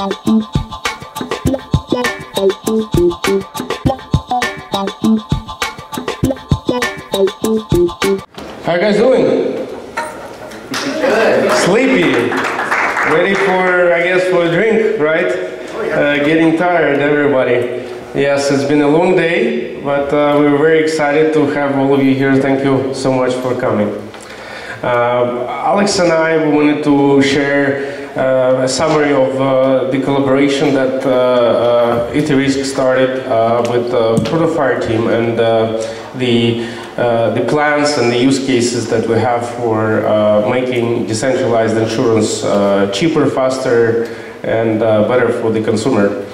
How are you guys doing? Good. Sleepy. Ready for, I guess, for a drink, right? Oh, yeah. Getting tired, everybody. Yes, it's been a long day, but we're very excited to have all of you here. Thank you so much for coming. Alex and I wanted to share a summary of the collaboration that Etherisc started with the ProtoFire team and the plans and the use cases that we have for making decentralized insurance cheaper, faster, and better for the consumer.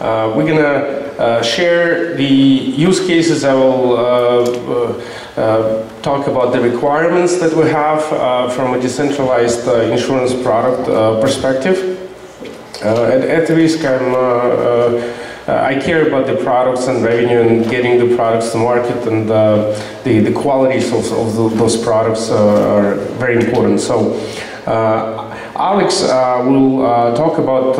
We're gonna share the use cases. I will talk about the requirements that we have from a decentralized insurance product perspective. At Etherisc, I care about the products and revenue and getting the products to market, and the qualities of those products are very important. So Alex will talk about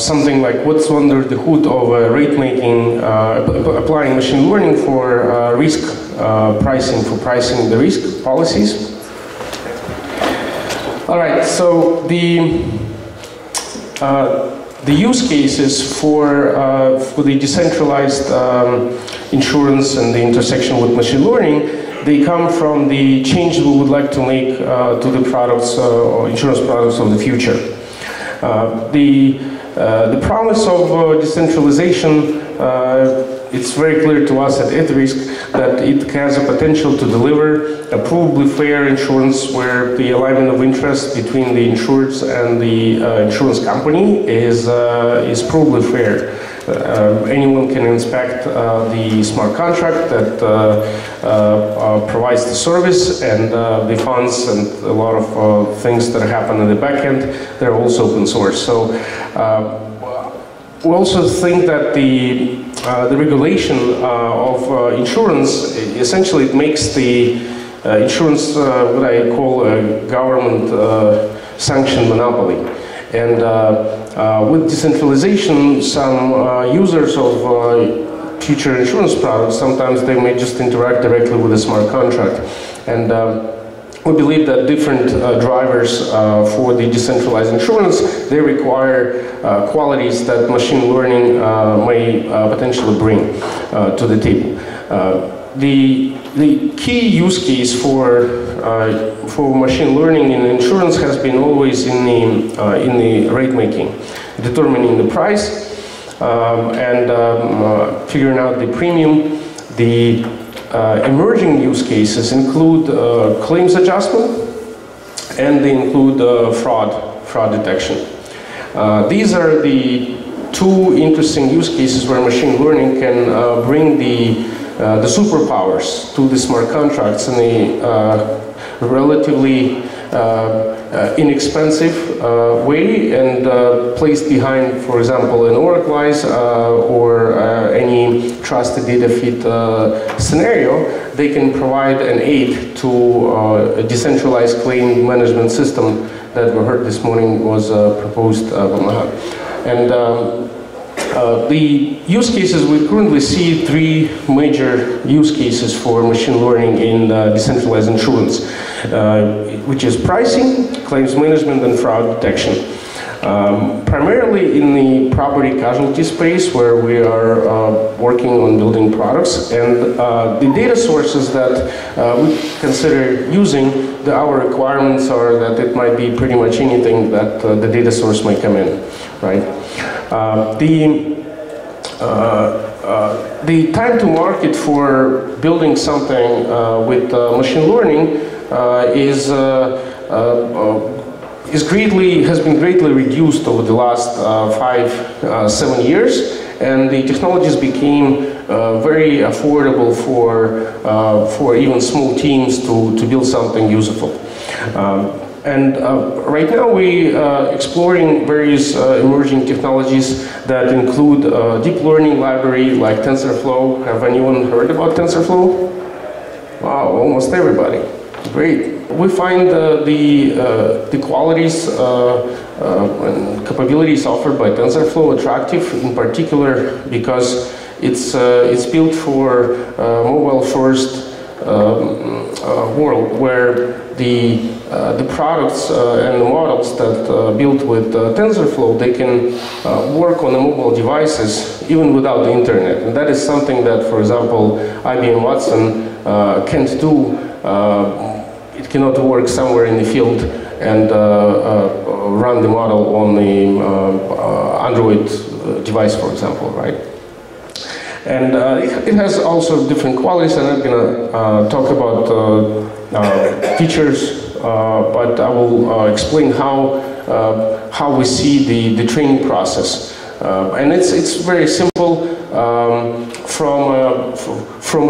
something like what's under the hood of applying machine learning for risk pricing, for pricing the risk policies. All right, so the use cases for the decentralized insurance and the intersection with machine learning, they come from the change we would like to make to the products or insurance products of the future. The promise of decentralization, it's very clear to us at Etherisc that it has a potential to deliver a provably fair insurance where the alignment of interest between the insured and the insurance company is provably fair. Anyone can inspect the smart contract that provides the service and the funds and a lot of things that happen in the back end. They're also open source. So we also think that the regulation of insurance, essentially it makes the insurance what I call a government sanctioned monopoly. And with decentralization, some users of future insurance products, sometimes they may just interact directly with a smart contract. And we believe that different drivers for the decentralized insurance, they require qualities that machine learning may potentially bring to the table. The key use case for machine learning in insurance has been always in the rate making, determining the price and figuring out the premium. The emerging use cases include claims adjustment, and they include fraud detection. These are the two interesting use cases where machine learning can bring the superpowers to the smart contracts in a relatively inexpensive way, and placed behind, for example, an Oraclize or any trusted data feed scenario. They can provide an aid to a decentralized claim management system that we heard this morning was proposed by Mahat. And the use cases, we currently see three major use cases for machine learning in decentralized insurance, which is pricing, claims management, and fraud detection. Primarily in the property casualty space, where we are working on building products, and the data sources that we consider using, our requirements are that it might be pretty much anything that the data source might come in, right? The time to market for building something with machine learning has been greatly reduced over the last 7 years, and the technologies became very affordable for even small teams to build something useful. And right now we are exploring various emerging technologies that include deep learning library like TensorFlow. Have anyone heard about TensorFlow? Wow, almost everybody. Great. We find the qualities and capabilities offered by TensorFlow attractive, in particular because it's built for mobile-first world where the products and the models that built with TensorFlow, they can work on the mobile devices even without the internet. And that is something that, for example, IBM Watson can't do. It cannot work somewhere in the field and run the model on the Android device, for example, right? And it has also different qualities, and I'm going to talk about features, but I will explain how we see the training process. And it's very simple from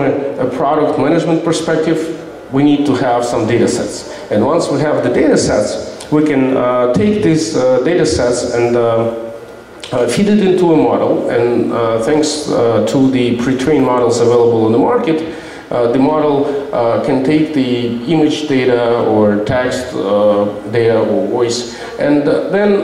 a product management perspective. We need to have some data sets, and once we have the data sets, we can take these data sets and feed it into a model, and thanks to the pre-trained models available on the market, the model can take the image data or text data or voice, and then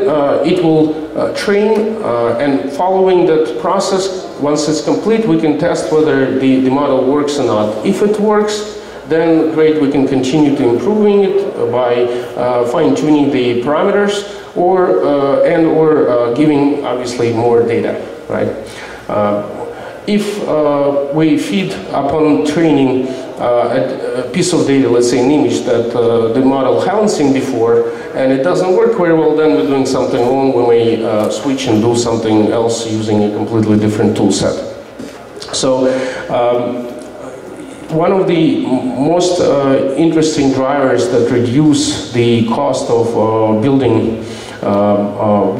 it will train, and following that process, once it's complete, we can test whether the model works or not. If it works, then great, we can continue to improving it by fine-tuning the parameters, or and/or giving obviously more data, right? If we feed upon training a piece of data, let's say an image that the model hasn't seen before, and it doesn't work very well, then we're doing something wrong. We may switch and do something else using a completely different tool set. So one of the most interesting drivers that reduce the cost of building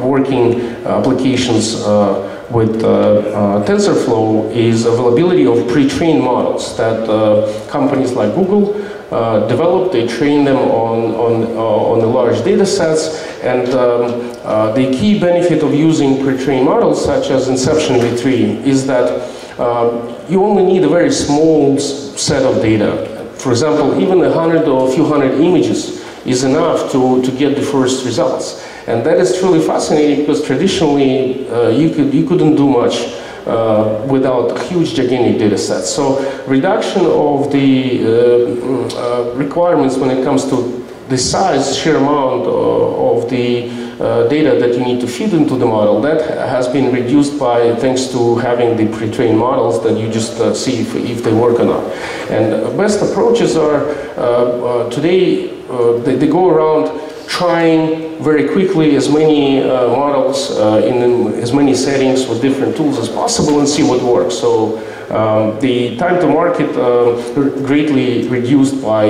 working applications with TensorFlow is availability of pre-trained models that companies like Google develop. They train them on the large data sets, and the key benefit of using pre-trained models such as Inception V3 is that you only need a very small set of data. For example, even 100 or a few hundred images is enough to get the first results. And that is truly fascinating, because traditionally you couldn't do much without huge gigantic data sets. So reduction of the requirements when it comes to the size, sheer amount of the data that you need to feed into the model, that has been reduced by thanks to having the pre-trained models that you just see if they work or not. And best approaches are today they go around trying very quickly as many models in as many settings with different tools as possible and see what works. So the time to market greatly reduced by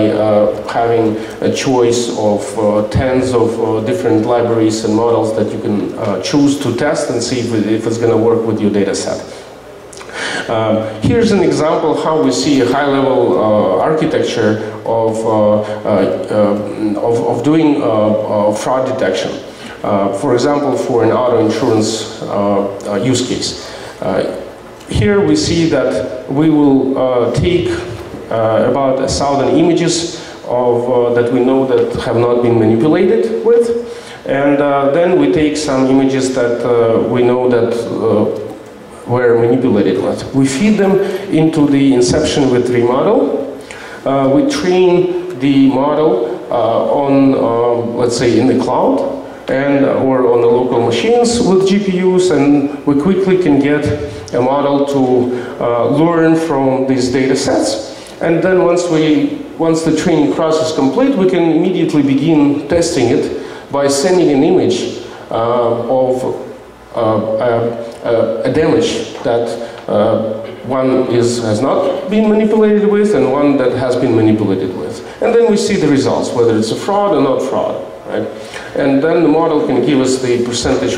having a choice of tens of different libraries and models that you can choose to test and see if it's going to work with your data set. Here's an example how we see a high-level architecture of doing fraud detection. For example, for an auto insurance use case. Here we see that we will take about 1,000 images of that we know that have not been manipulated with, and then we take some images that we know that were manipulated with. We feed them into the Inception V3 model. We train the model on, let's say, in the cloud, and or on the local machines with GPUs, and we quickly can get a model to learn from these data sets. And then once the training process is complete, we can immediately begin testing it by sending an image of a damage that one has not been manipulated with, and one that has been manipulated with. And then we see the results, whether it's a fraud or not fraud. Right? And then the model can give us the percentage,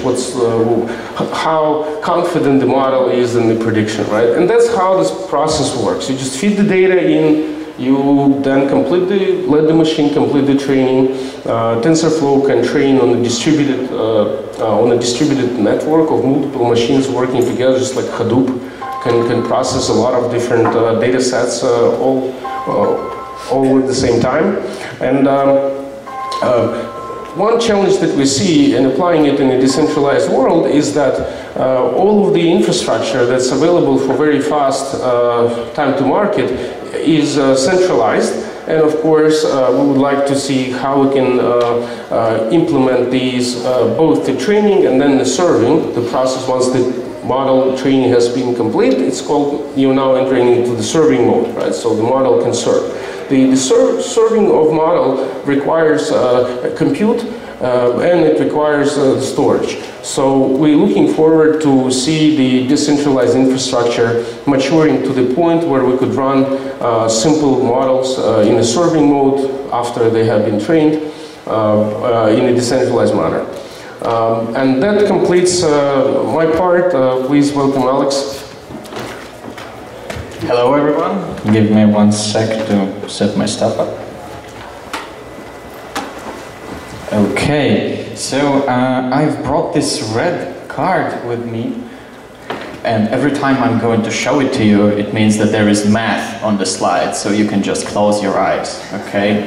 how confident the model is in the prediction, right? And that's how this process works. You just feed the data in, you then let the machine complete the training. TensorFlow can train on a distributed network of multiple machines working together, just like Hadoop can process a lot of different data sets all at the same time. And one challenge that we see in applying it in a decentralized world is that all of the infrastructure that's available for very fast time to market is centralized. And of course, we would like to see how we can implement these, both the training and then the serving, the process once the model training has been complete. It's called, you're now entering into the serving mode, right? So the model can serve. The serving of model requires compute and it requires storage. So we're looking forward to see the decentralized infrastructure maturing to the point where we could run simple models in a serving mode after they have been trained in a decentralized manner. And that completes my part. Please welcome Alex. Hello everyone. Give me 1 sec to set my stuff up. Okay, so I've brought this red card with me, and every time I'm going to show it to you, it means that there is math on the slide, so you can just close your eyes, okay?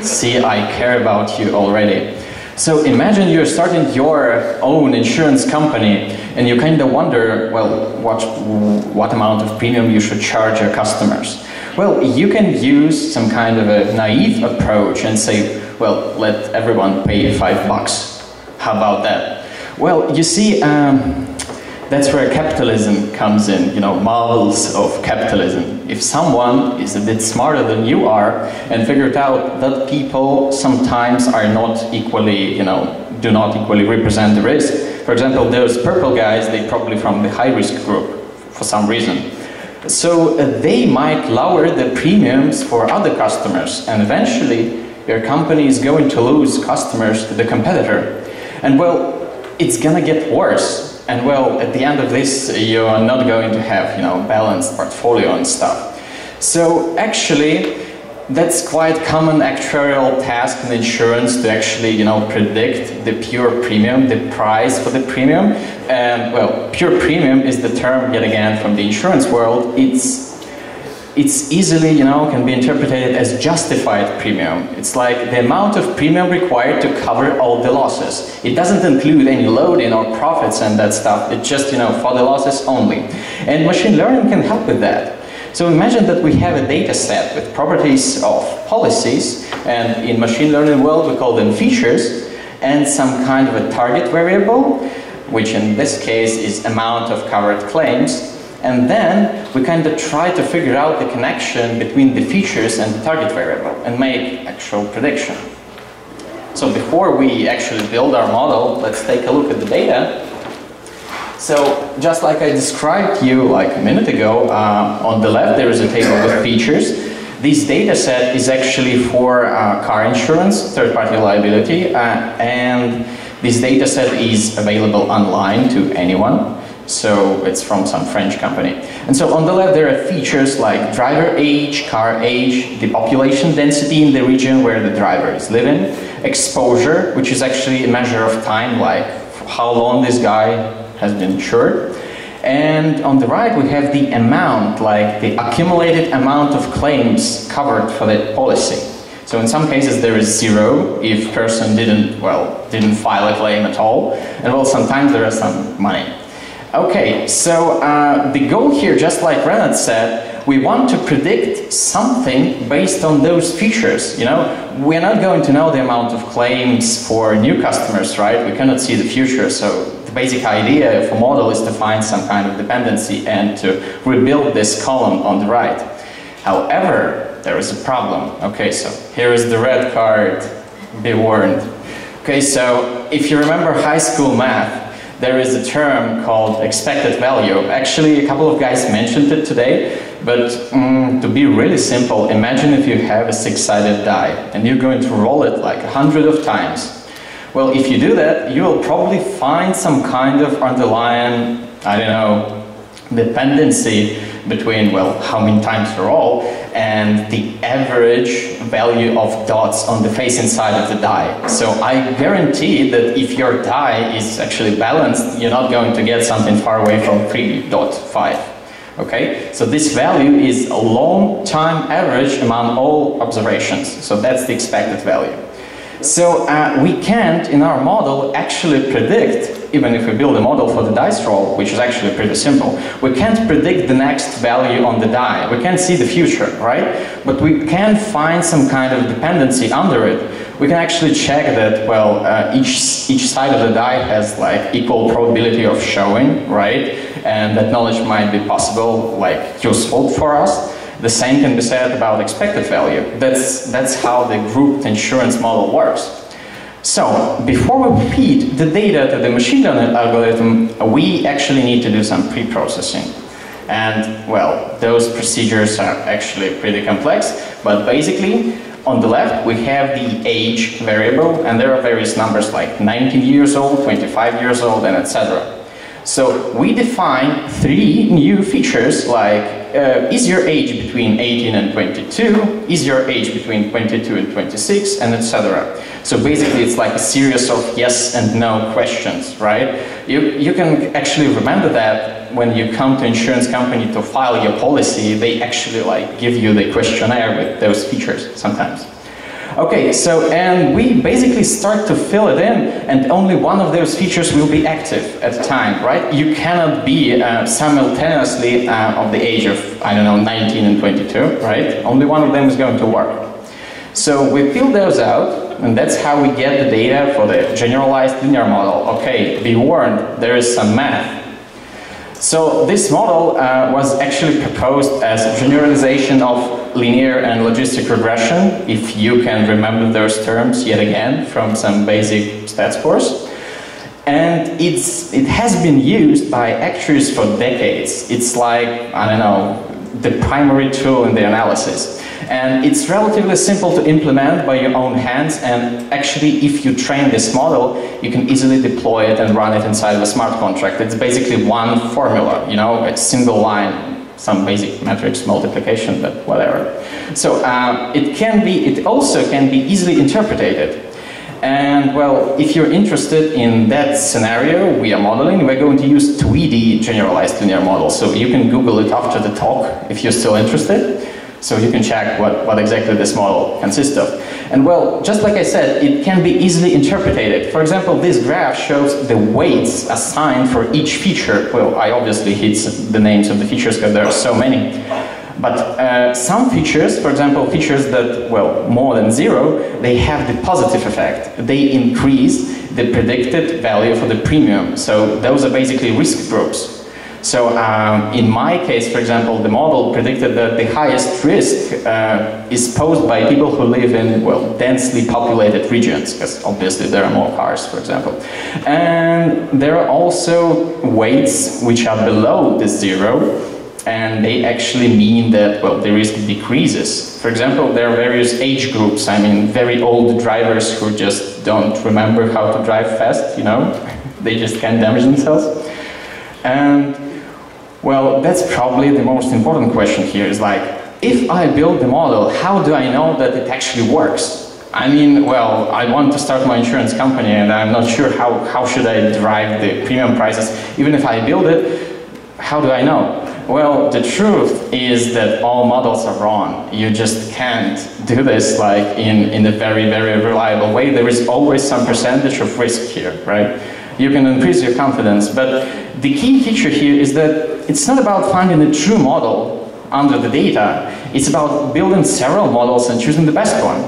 See, I care about you already. So imagine you're starting your own insurance company and you kind of wonder, well, what amount of premium you should charge your customers. Well, you can use some kind of a naive approach and say, well, let everyone pay $5. How about that? Well, you see, that's where capitalism comes in, you know, marvels of capitalism. If someone is a bit smarter than you are and figured out that people sometimes are not equally, you know, do not equally represent the risk. For example, those purple guys, they're probably from the high-risk group for some reason. So they might lower the premiums for other customers, and eventually your company is going to lose customers to the competitor. And well, it's gonna get worse. And well, at the end of this, you are not going to have, you know, balanced portfolio and stuff. So actually, that's quite common actuarial task in insurance to actually, you know, predict the pure premium, the price for the premium. And well, pure premium is the term yet again from the insurance world. It's easily, you know, can be interpreted as justified premium. It's like the amount of premium required to cover all the losses. It doesn't include any loading or profits and that stuff. It's just, you know, for the losses only. And machine learning can help with that. So imagine that we have a data set with properties of policies, and in machine learning world we call them features, and some kind of a target variable, which in this case is amount of covered claims. And then we kind of try to figure out the connection between the features and the target variable and make actual prediction. So before we actually build our model, let's take a look at the data. So just like I described you like a minute ago, on the left there is a table with features. This data set is actually for car insurance, third-party liability, and this data set is available online to anyone. So it's from some French company. And so on the left there are features like driver age, car age, the population density in the region where the driver is living, exposure, which is actually a measure of time, like how long this guy has been insured. And on the right we have the amount, like the accumulated amount of claims covered for that policy. So in some cases there is zero if person didn't file a claim at all. And well, sometimes there is some money. Okay, so the goal here, just like Renat said, we want to predict something based on those features, you know? We're not going to know the amount of claims for new customers, right? We cannot see the future, so the basic idea of a model is to find some kind of dependency and to rebuild this column on the right. However, there is a problem. Okay, so here is the red card, be warned. Okay, so if you remember high school math, there is a term called expected value. Actually, a couple of guys mentioned it today, but to be really simple, imagine if you have a 6-sided die and you're going to roll it like 100 times. Well, if you do that, you will probably find some kind of underlying, I don't know, dependency between, well, how many times you roll and the average value of dots on the face inside of the die. So I guarantee that if your die is actually balanced, you're not going to get something far away from 3.5. Okay? So this value is a long time average among all observations. So that's the expected value. So we can't, in our model, actually predict, even if we build a model for the dice roll, which is actually pretty simple, we can't predict the next value on the die. We can't see the future, right? But we can find some kind of dependency under it. We can actually check that, well, each side of the die has like equal probability of showing, right? And that knowledge might be possible, like useful for us. The same can be said about expected value. That's how the grouped insurance model works. So, before we feed the data to the machine learning algorithm, we actually need to do some pre-processing. And, well, those procedures are actually pretty complex, but basically, on the left, we have the age variable, and there are various numbers like 19 years old, 25 years old, and etc. So we define three new features like, is your age between 18 and 22, is your age between 22 and 26, and etc. So basically it's like a series of yes and no questions, right? You can actually remember that when you come to insurance company to file your policy, they actually like give you the questionnaire with those features sometimes. Okay, so and we basically start to fill it in, and only one of those features will be active at the time, right? You cannot be simultaneously of the age of, I don't know, 19 and 22, right? Only one of them is going to work. So we fill those out, and that's how we get the data for the generalized linear model. Okay, be warned, there is some math. So this model was actually proposed as a generalization of linear and logistic regression, if you can remember those terms yet again from some basic stats course. And it has been used by actuaries for decades. It's like, I don't know, the primary tool in the analysis. And it's relatively simple to implement by your own hands, and actually if you train this model, you can easily deploy it and run it inside of a smart contract. It's basically one formula, you know, a single line, some basic matrix multiplication, but whatever. So it also can be easily interpreted. And well, if you're interested in that scenario we are modeling, we're going to use Tweedy generalized linear model. So you can Google it after the talk if you're still interested. So you can check what exactly this model consists of. And well, just like I said, it can be easily interpreted. For example, this graph shows the weights assigned for each feature. Well, I obviously hid the names of the features because there are so many. But some features, for example, features that, well, more than zero, they have the positive effect. They increase the predicted value for the premium. So those are basically risk groups. So in my case, for example, the model predicted that the highest risk is posed by people who live in, well, densely populated regions, because obviously there are more cars, for example. And there are also weights which are below the zero, and they actually mean that, well, the risk decreases. For example, there are various age groups. I mean, very old drivers who just don't remember how to drive fast, you know, they just can't damage themselves. And well, that's probably the most important question here is like, if I build the model, how do I know that it actually works? I mean, well, I want to start my insurance company and I'm not sure how should I derive the premium prices. Even if I build it, how do I know? Well, the truth is that all models are wrong. You just can't do this like in a very, very reliable way. There is always some percentage of risk here, right? You can increase your confidence, but the key feature here is that it's not about finding a true model under the data, it's about building several models and choosing the best one.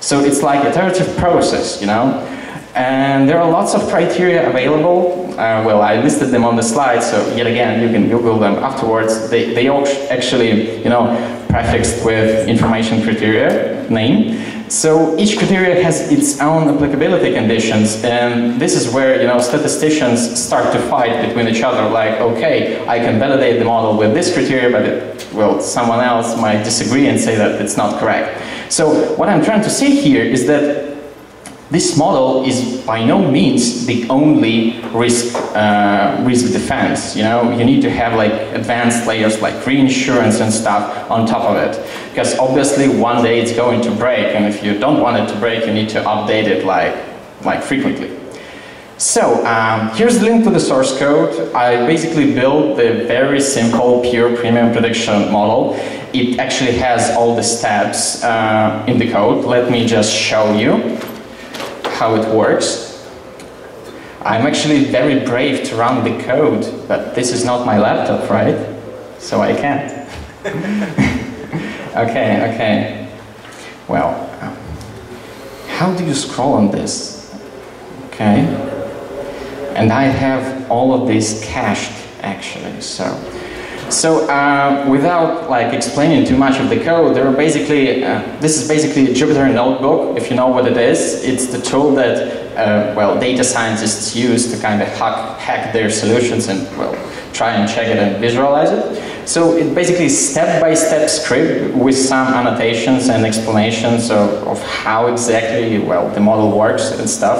So it's like an iterative process, you know? And there are lots of criteria available. Well, I listed them on the slide, so yet again, you can Google them afterwards. They all actually, you know, prefixed with information criteria, name. So each criteria has its own applicability conditions, and this is where, you know, statisticians start to fight between each other, like, okay, I can validate the model with this criteria, but well, someone else might disagree and say that it's not correct. So what I'm trying to say here is that this model is by no means the only risk defense, you know, you need to have like advanced layers like reinsurance and stuff on top of it. Because obviously one day it's going to break, and if you don't want it to break, you need to update it like frequently. So here's the link to the source code. I basically built the very simple pure premium prediction model. It actually has all the steps in the code. Let me just show you. how it works. I'm actually very brave to run the code, but this is not my laptop, right? So I can't. Okay, okay. Well, how do you scroll on this? Okay. And I have all of this cached, actually, so without like explaining too much of the code, there are basically this is basically a Jupyter notebook, if you know what it is. It's the tool that well, data scientists use to kind of hack their solutions and well, try and check it and visualize it. So it basically step-by-step script with some annotations and explanations of how exactly well the model works and stuff.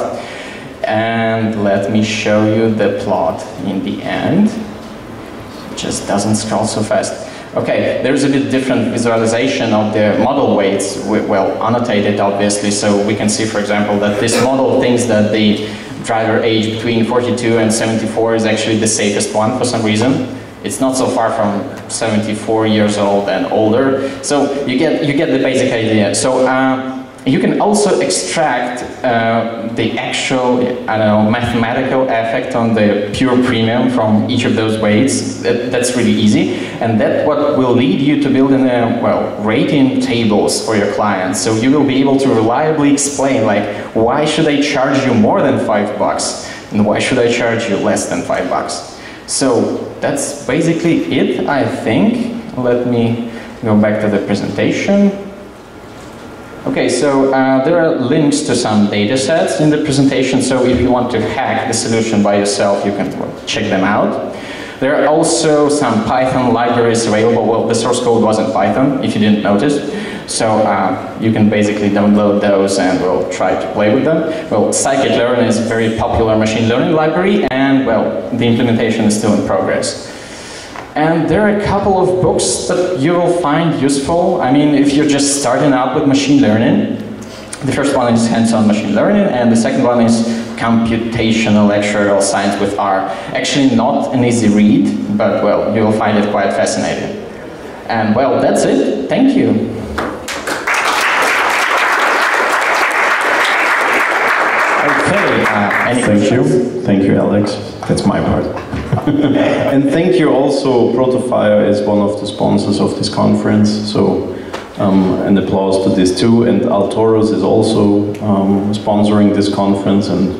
And let me show you the plot in the end. Just doesn't scroll so fast. Okay, there's a bit different visualization of the model weights, well, annotated obviously, so we can see, for example, that this model thinks that the driver age between 42 and 74 is actually the safest one for some reason. It's not so far from 74 years old and older, so you get the basic idea. So you can also extract the actual, I don't know, mathematical effect on the pure premium from each of those weights. That's really easy, and that's what will lead you to building well, rating tables for your clients. So you will be able to reliably explain, like, why should I charge you more than $5, and why should I charge you less than $5? So that's basically it, I think. Let me go back to the presentation. Okay, so there are links to some data sets in the presentation, so if you want to hack the solution by yourself, you can check them out. There are also some Python libraries available. Well, the source code wasn't Python, if you didn't notice. So you can basically download those and we'll try to play with them. Well, scikit-learn is a very popular machine learning library, and well, the implementation is still in progress. And there are a couple of books that you will find useful. I mean, if you're just starting out with machine learning, the first one is Hands-on Machine Learning, and the second one is Computational Actuarial Science with R. Actually not an easy read, but well, you will find it quite fascinating. And well, that's it. Thank you. Okay, any questions? Thank you. Thank you, Alex. That's my part. And thank you also, ProtoFire is one of the sponsors of this conference, so an applause to this too. And Altoros is also sponsoring this conference, and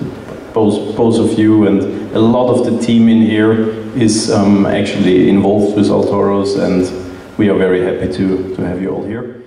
both of you and a lot of the team in here is actually involved with Altoros, and we are very happy to have you all here.